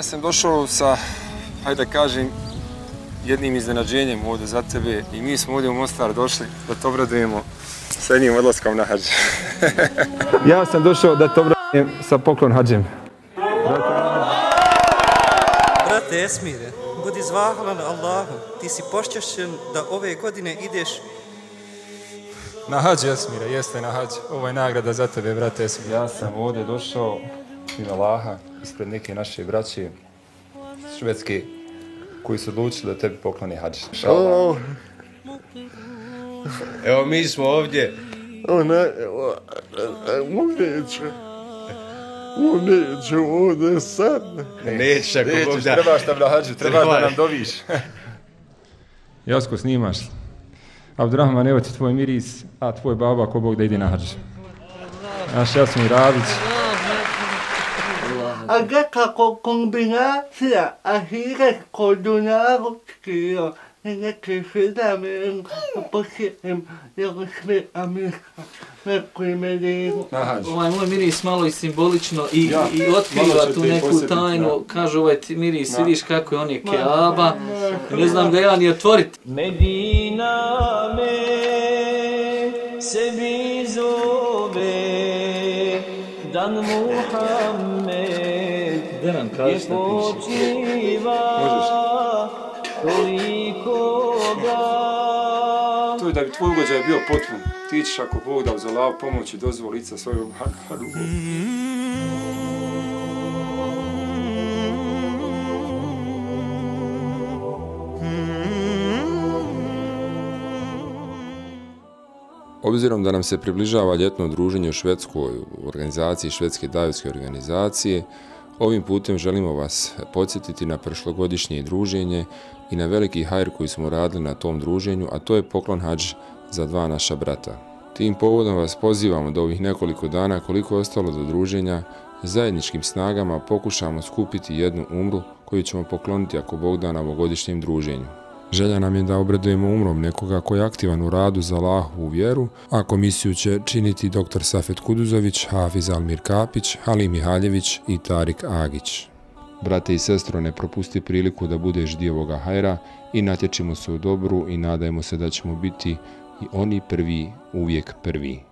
Ja sam došao sa, hajde da kažem, jednim iznenađenjem ovdje za tebe i mi smo ovdje u Mostar došli da to obradujemo sa jednim odlaskom na hađ. Ja sam došao da to obradujem sa poklon hađem. Brate Esmire, budi zahvalan Allahu, ti si počašćen da ove godine ideš na hađ, Esmire, jeste na hađ. Ovo je nagrada za tebe, brate Esmire. Ja sam ovdje došao iz Allaha, ispred neke naše braće švedske koji su odlučili da tebi pokloni hađ. Evo mi smo ovdje. Neće ovdje sad. Neće, trebaš nam na hađu, trebaš da nam doviš. Jasko, snimaš. Abdurrahman, evo ti tvoj miris, a tvoj baba ko Bog da ide na hađu. Naš Jasmin Ravić. A nekako kombinacija ahireskog dunjavučkio i neki sedam posjetim jel sve Amerika, Meku i Medinu. Ovaj moj miris malo i simbolično i otkriva tu neku tajnu. Kaže ovaj miris, vidiš kako je, on je keaba, ne znam ga ja ni otvoriti. Medina me sebi zove, dan Muhammed. Gdje nam kažeš da piše? Možeš? To je da bi tvoj ugođaj bio potpun. Ti ćeš ako Bog da uzalav pomoć i dozvoli lica svojom hadu. Obzirom da nam se približava ljetno druženje u Švedskoj organizaciji Švedske Dawetske organizacije, ovim putem želimo vas podsjetiti na prošlogodišnje druženje i na veliki hajr koji smo radili na tom druženju, a to je poklon hađ za dva naša brata. Tim povodom vas pozivamo da ovih nekoliko dana koliko je ostalo do druženja, zajedničkim snagama pokušamo skupiti jednu umru koju ćemo pokloniti ako Bog da na ovogodišnjem druženju. Želja nam je da obradujemo umrom nekoga koji je aktivan u radu za Allahovu vjeru, a komisiju će činiti dr. Safet Kuduzović, Hafiz Almir Kapić, Halim Mihaljević i Tarik Agić. Brate i sestro, ne propusti priliku da budeš dio ovoga hajra i natječimo se u dobru i nadajmo se da ćemo biti i oni prvi, uvijek prvi.